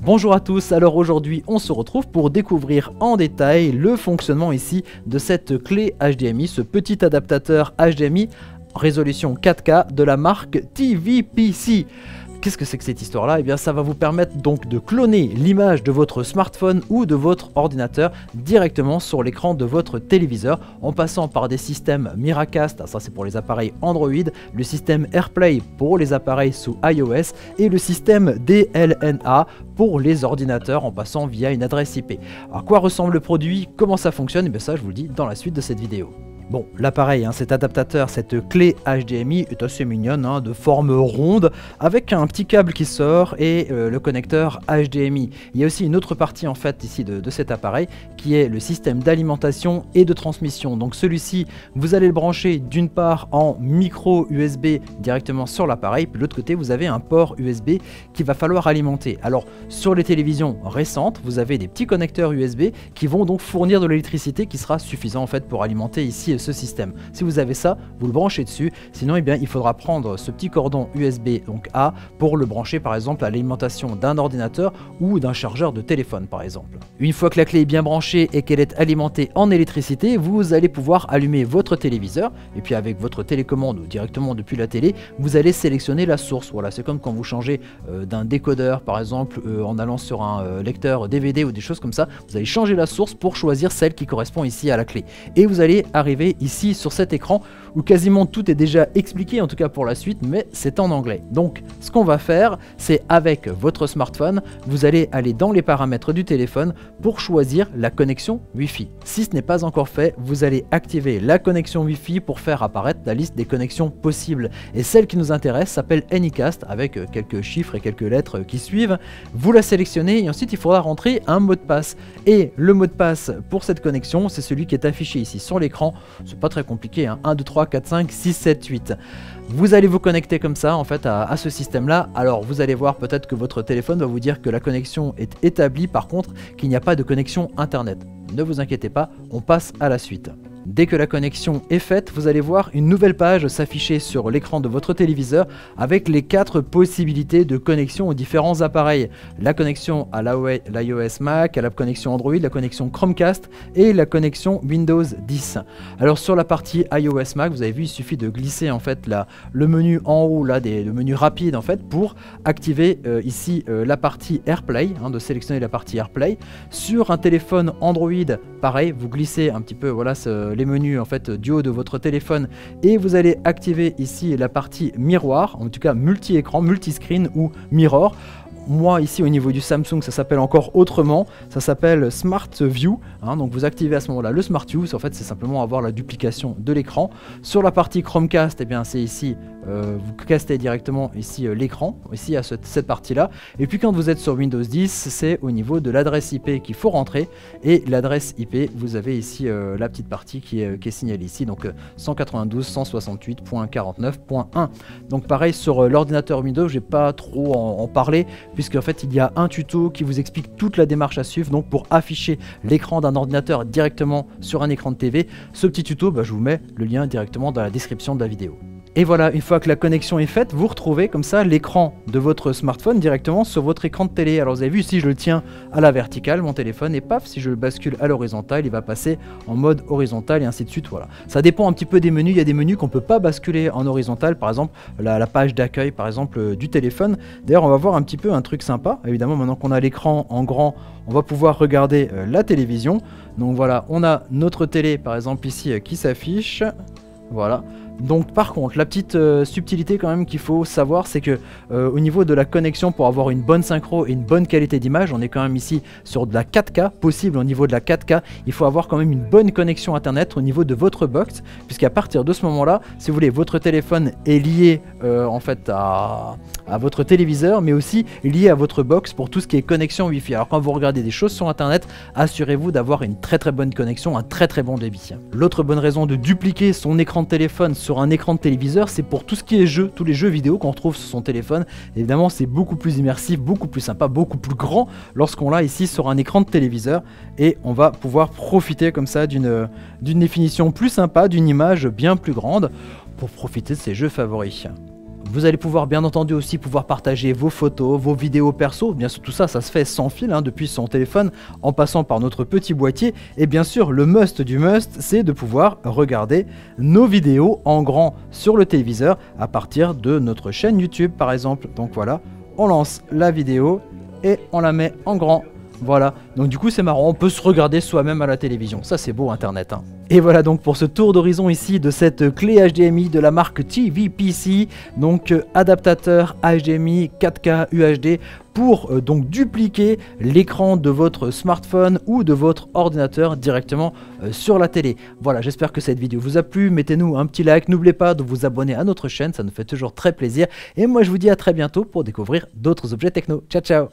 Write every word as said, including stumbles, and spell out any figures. Bonjour à tous, alors aujourd'hui on se retrouve pour découvrir en détail le fonctionnement ici de cette clé H D M I, ce petit adaptateur H D M I résolution quatre K de la marque T V PeCee. Qu'est-ce que c'est que cette histoire-là? Eh bien, ça va vous permettre donc de cloner l'image de votre smartphone ou de votre ordinateur directement sur l'écran de votre téléviseur en passant par des systèmes Miracast, ça c'est pour les appareils Android, le système AirPlay pour les appareils sous iOS et le système D L N A pour les ordinateurs en passant via une adresse I P. À quoi ressemble le produit? Comment ça fonctionne? Eh bien, ça je vous le dis dans la suite de cette vidéo. Bon, l'appareil, hein, cet adaptateur, cette clé H D M I est assez mignonne, hein, de forme ronde, avec un petit câble qui sort et euh, le connecteur H D M I. Il y a aussi une autre partie en fait ici de, de cet appareil qui est le système d'alimentation et de transmission. Donc celui-ci, vous allez le brancher d'une part en micro U S B directement sur l'appareil, puis de l'autre côté vous avez un port U S B qu'il va falloir alimenter. Alors sur les télévisions récentes, vous avez des petits connecteurs U S B qui vont donc fournir de l'électricité qui sera suffisant en fait pour alimenter ici ce système. Si vous avez ça, vous le branchez dessus, sinon eh bien, il faudra prendre ce petit cordon U S B donc A pour le brancher par exemple à l'alimentation d'un ordinateur ou d'un chargeur de téléphone par exemple. Une fois que la clé est bien branchée et qu'elle est alimentée en électricité, vous allez pouvoir allumer votre téléviseur et puis avec votre télécommande ou directement depuis la télé, vous allez sélectionner la source. Voilà, c'est comme quand vous changez euh, d'un décodeur par exemple euh, en allant sur un euh, lecteur D V D ou des choses comme ça, vous allez changer la source pour choisir celle qui correspond ici à la clé. Et vous allez arriver ici sur cet écran où quasiment tout est déjà expliqué, en tout cas pour la suite, mais c'est en anglais. Donc ce qu'on va faire, c'est avec votre smartphone, vous allez aller dans les paramètres du téléphone pour choisir la connexion Wi-Fi. Si ce n'est pas encore fait, vous allez activer la connexion Wi-Fi pour faire apparaître la liste des connexions possibles. Et celle qui nous intéresse s'appelle Anycast avec quelques chiffres et quelques lettres qui suivent. Vous la sélectionnez et ensuite il faudra rentrer un mot de passe. Et le mot de passe pour cette connexion, c'est celui qui est affiché ici sur l'écran. C'est pas très compliqué, hein. un, deux, trois, quatre, cinq, six, sept, huit. Vous allez vous connecter comme ça en fait à, à ce système là. Alors vous allez voir peut-être que votre téléphone va vous dire que la connexion est établie, par contre qu'il n'y a pas de connexion internet. Ne vous inquiétez pas, on passe à la suite. Dès que la connexion est faite, vous allez voir une nouvelle page s'afficher sur l'écran de votre téléviseur avec les quatre possibilités de connexion aux différents appareils. La connexion à l'iOS Mac, à la connexion Android, la connexion Chromecast et la connexion Windows dix. Alors sur la partie iOS Mac, vous avez vu, il suffit de glisser en fait la, le menu en haut, là, des, le menu rapide en fait, pour activer euh, ici euh, la partie AirPlay, hein, de sélectionner la partie AirPlay. Sur un téléphone Android, pareil, vous glissez un petit peu, voilà, ce, les menus en fait du haut de votre téléphone et vous allez activer ici la partie miroir, en tout cas multi-écran, multi-screen ou mirror. Moi ici au niveau du Samsung ça s'appelle encore autrement, ça s'appelle Smart View, hein, donc vous activez à ce moment là le Smart View, en fait c'est simplement avoir la duplication de l'écran. Sur la partie Chromecast, et eh bien c'est ici, euh, vous castez directement ici euh, l'écran, ici à ce, cette partie là, et puis quand vous êtes sur Windows dix c'est au niveau de l'adresse I P qu'il faut rentrer, et l'adresse I P vous avez ici euh, la petite partie qui est, qui est signalée ici, donc euh, cent quatre-vingt-douze point cent soixante-huit point quarante-neuf point un. Donc pareil sur euh, l'ordinateur Windows, je n'ai pas trop en, en parler, puisqu'en fait il y a un tuto qui vous explique toute la démarche à suivre donc pour afficher l'écran d'un ordinateur directement sur un écran de T V. Ce petit tuto, bah, je vous mets le lien directement dans la description de la vidéo. Et voilà, une fois que la connexion est faite, vous retrouvez comme ça l'écran de votre smartphone directement sur votre écran de télé. Alors vous avez vu, si je le tiens à la verticale, mon téléphone, et paf, si je le bascule à l'horizontale, il va passer en mode horizontal et ainsi de suite. Voilà. Ça dépend un petit peu des menus. Il y a des menus qu'on ne peut pas basculer en horizontal, par exemple la, la page d'accueil par exemple euh, du téléphone. D'ailleurs, on va voir un petit peu un truc sympa. Évidemment, maintenant qu'on a l'écran en grand, on va pouvoir regarder euh, la télévision. Donc voilà, on a notre télé par exemple ici euh, qui s'affiche. Voilà. Donc par contre, la petite euh, subtilité quand même qu'il faut savoir, c'est que euh, au niveau de la connexion, pour avoir une bonne synchro et une bonne qualité d'image, on est quand même ici sur de la quatre K possible. Au niveau de la quatre K, il faut avoir quand même une bonne connexion internet au niveau de votre box, puisqu'à partir de ce moment-là, si vous voulez, votre téléphone est lié euh, en fait à, à votre téléviseur, mais aussi lié à votre box pour tout ce qui est connexion Wi-Fi. Alors quand vous regardez des choses sur internet, assurez-vous d'avoir une très très bonne connexion, un très très bon débit. L'autre bonne raison de dupliquer son écran de téléphone sur un écran de téléviseur, c'est pour tout ce qui est jeu, tous les jeux vidéo qu'on retrouve sur son téléphone. Évidemment, c'est beaucoup plus immersif, beaucoup plus sympa, beaucoup plus grand lorsqu'on l'a ici sur un écran de téléviseur, et on va pouvoir profiter comme ça d'une d'une définition plus sympa, d'une image bien plus grande pour profiter de ses jeux favoris. Vous allez pouvoir bien entendu aussi pouvoir partager vos photos, vos vidéos perso, bien sûr tout ça, ça se fait sans fil hein, depuis son téléphone en passant par notre petit boîtier. Et bien sûr le must du must, c'est de pouvoir regarder nos vidéos en grand sur le téléviseur à partir de notre chaîne YouTube par exemple. Donc voilà, on lance la vidéo et on la met en grand. Voilà, donc du coup c'est marrant, on peut se regarder soi-même à la télévision, ça c'est beau internet hein. Et voilà donc pour ce tour d'horizon ici de cette clé H D M I de la marque T V P C, donc euh, adaptateur H D M I quatre K U H D pour euh, donc dupliquer l'écran de votre smartphone ou de votre ordinateur directement euh, sur la télé. Voilà, j'espère que cette vidéo vous a plu, mettez-nous un petit like, n'oubliez pas de vous abonner à notre chaîne, ça nous fait toujours très plaisir. Et moi je vous dis à très bientôt pour découvrir d'autres objets techno, ciao ciao.